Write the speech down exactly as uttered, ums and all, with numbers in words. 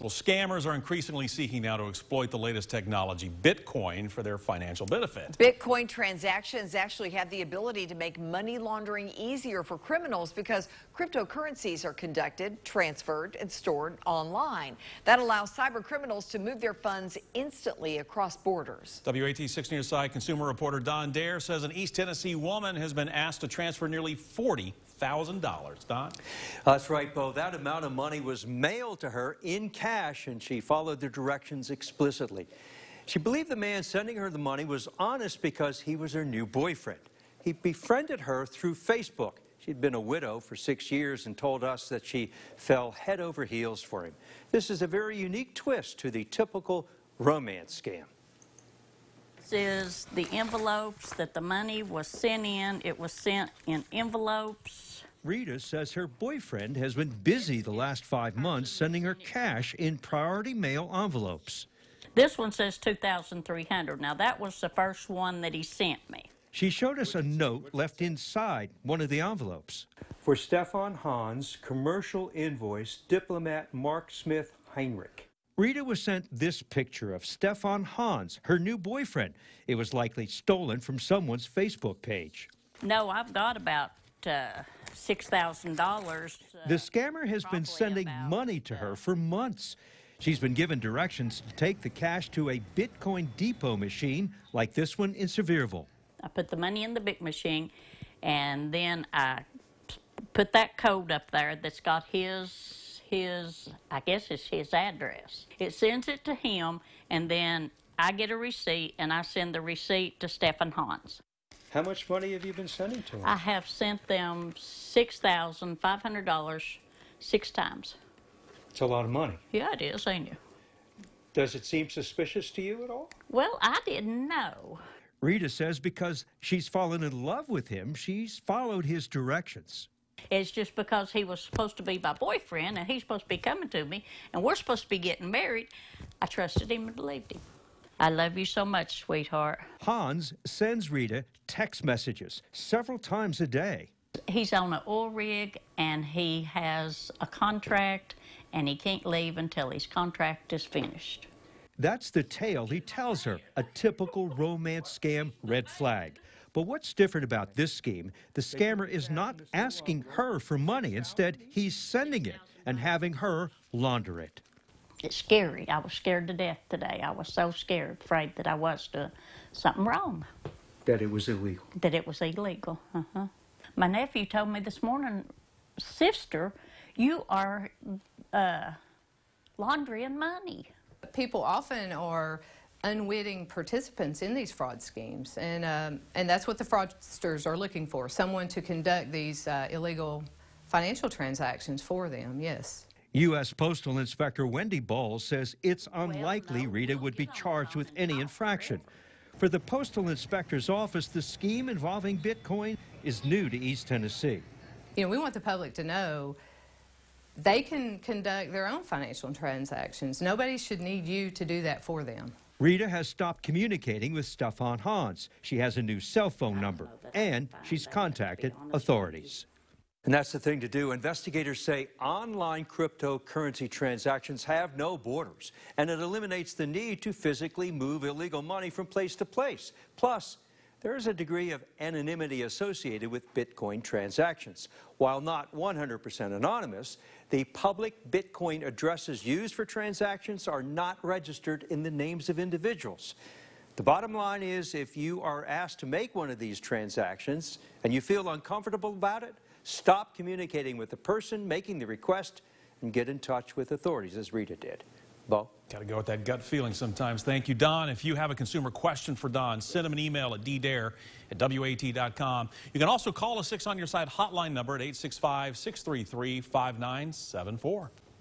Well, scammers are increasingly seeking now to exploit the latest technology, Bitcoin, for their financial benefit. Bitcoin transactions actually have the ability to make money laundering easier for criminals because cryptocurrencies are conducted, transferred, and stored online. That allows cyber criminals to move their funds instantly across borders. W A T six On Your Side consumer reporter Don Dare says an East Tennessee woman has been asked to transfer nearly forty thousand dollars. Don? That's right, Bo. That amount of money was mailed to her in cash, and she followed the directions explicitly. She believed the man sending her the money was honest because he was her new boyfriend. He befriended her through Facebook. She'd been a widow for six years and told us that she fell head over heels for him. This is a very unique twist to the typical romance scam. Is the envelopes that the money was sent in. It was sent in envelopes. Rita says her boyfriend has been busy the last five months sending her cash in priority mail envelopes. This one says two thousand three hundred dollars. Now, that was the first one that he sent me. She showed us a note left inside one of the envelopes. For Stefan Hans, commercial invoice, diplomat Mark Smith Heinrich. Rita was sent this picture of Stefan Hans, her new boyfriend. It was likely stolen from someone's Facebook page. No, I've got about uh, six thousand dollars. Uh, the scammer has been sending about, money to her for months. She's been given directions to take the cash to a Bitcoin Depot machine like this one in Sevierville. I put the money in the Bitcoin machine, and then I put that code up there that's got his... his, I guess it's his address. It sends it to him, and then I get a receipt, and I send the receipt to Stefan Hans. How much money have you been sending to him? I have sent them six thousand five hundred dollars six times. It's a lot of money. Yeah, it is, ain't it? Does it seem suspicious to you at all? Well, I didn't know. Rita says because she's fallen in love with him, she's followed his directions. It's just because he was supposed to be my boyfriend, and he's supposed to be coming to me, and we're supposed to be getting married. I trusted him and believed him. I love you so much, sweetheart. Hans sends Rita text messages several times a day. He's on an oil rig, and he has a contract, and he can't leave until his contract is finished. That's the tale he tells her, a typical romance scam red flag. But what's different about this scheme? The scammer is not asking her for money. Instead, he's sending it and having her launder it. It's scary. I was scared to death today. I was so scared, afraid that I was doing something wrong. That it was illegal. That it was illegal. Uh-huh. My nephew told me this morning, sister, you are uh, laundering money. People often are unwitting participants in these fraud schemes, and um, and that's what the fraudsters are looking for, someone to conduct these uh, illegal financial transactions for them, yes. U S Postal Inspector Wendy Bowles says it's unlikely well, no, Rita would be charged with any infraction. For the Postal Inspector's office, the scheme involving Bitcoin is new to East Tennessee. You know, we want the public to know they can conduct their own financial transactions. Nobody should need you to do that for them. Rita has stopped communicating with Stefan Hans. She has a new cell phone number, and she's contacted authorities. And that's the thing to do. Investigators say online cryptocurrency transactions have no borders, and it eliminates the need to physically move illegal money from place to place. Plus, there is a degree of anonymity associated with Bitcoin transactions. While not one hundred percent anonymous, the public Bitcoin addresses used for transactions are not registered in the names of individuals. The bottom line is, if you are asked to make one of these transactions and you feel uncomfortable about it, stop communicating with the person making the request and get in touch with authorities, as Rita did. Bo? Got to go with that gut feeling sometimes. Thank you, Don. If you have a consumer question for Don, send him an email at d dare at w a t dot com. You can also call a six on your side hotline number at eight six five, six three three, five nine seven four.